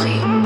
Sorry.